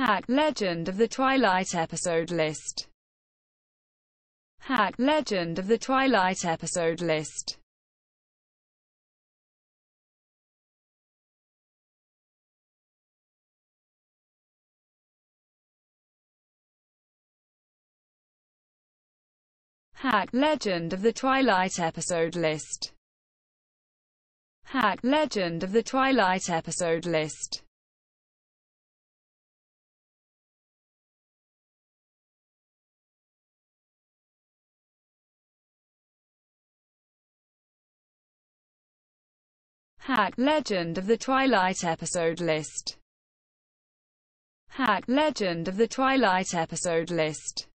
.hack//Legend of the Twilight episode list. .hack//Legend of the Twilight episode list. .hack//Legend of the Twilight episode list. .hack//Legend of the Twilight episode list. .hack//Legend of the Twilight episode list. .hack//Legend of the Twilight episode list.